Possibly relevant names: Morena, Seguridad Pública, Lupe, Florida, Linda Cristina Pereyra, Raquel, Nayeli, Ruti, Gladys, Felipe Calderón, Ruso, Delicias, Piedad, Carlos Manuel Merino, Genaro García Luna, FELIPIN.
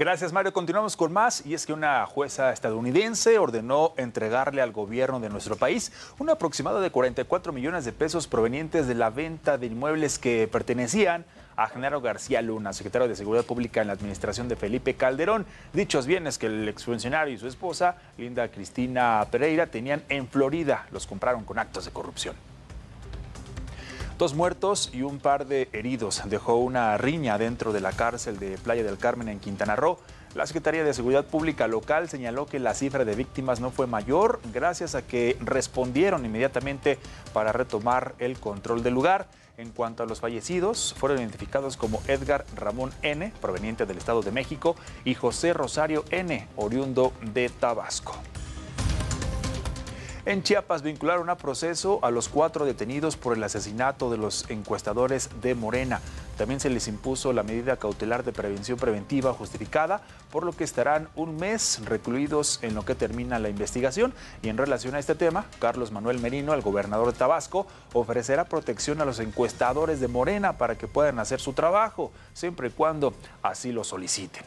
Gracias, Mario. Continuamos con más, y es que una jueza estadounidense ordenó entregarle al gobierno de nuestro país un aproximado de 44 millones de pesos provenientes de la venta de inmuebles que pertenecían a Genaro García Luna, secretario de Seguridad Pública en la administración de Felipe Calderón. Dichos bienes que el exfuncionario y su esposa, Linda Cristina Pereyra, tenían en Florida, los compraron con actos de corrupción. 2 muertos y un par de heridos dejó una riña dentro de la cárcel de Playa del Carmen en Quintana Roo. La Secretaría de Seguridad Pública local señaló que la cifra de víctimas no fue mayor, gracias a que respondieron inmediatamente para retomar el control del lugar. En cuanto a los fallecidos, fueron identificados como Edgar Ramón N., proveniente del Estado de México, y José Rosario N., oriundo de Tabasco. En Chiapas vincularon a proceso a los 4 detenidos por el asesinato de los encuestadores de Morena. También se les impuso la medida cautelar de prevención preventiva justificada, por lo que estarán un mes recluidos en lo que termina la investigación. Y en relación a este tema, Carlos Manuel Merino, el gobernador de Tabasco, ofrecerá protección a los encuestadores de Morena para que puedan hacer su trabajo, siempre y cuando así lo soliciten.